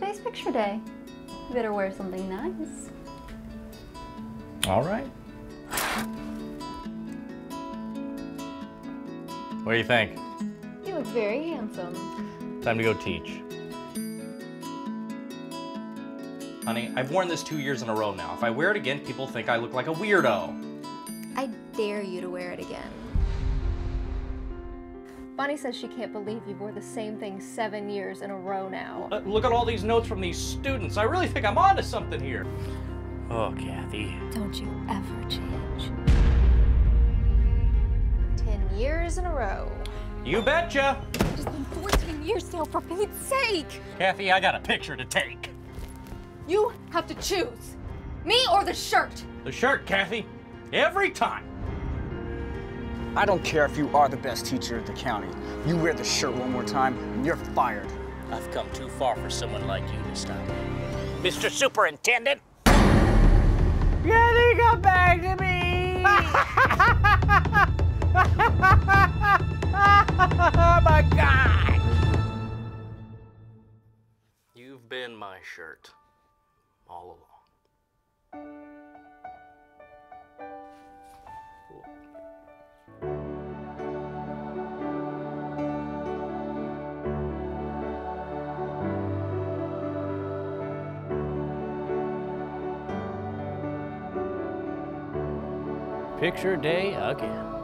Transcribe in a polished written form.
Space Picture Day. Better wear something nice. All right. What do you think? You look very handsome. Time to go teach. Honey, I've worn this 2 years in a row now. If I wear it again, people think I look like a weirdo. I dare you to wear it again. Bonnie says she can't believe you wore the same thing 7 years in a row now. Look at all these notes from these students. I really think I'm onto something here. Oh, Kathy. Don't you ever change. 10 years in a row. You betcha. It's been 14 years now, for Pete's sake. Kathy, I got a picture to take. You have to choose. Me or the shirt? The shirt, Kathy. Every time. I don't care if you are the best teacher in the county. You wear the shirt one more time, and you're fired. I've come too far for someone like you to stop me. Mr. Superintendent! Yeah, they got back to me! Oh, my God! You've been my shirt all along. Picture Day again.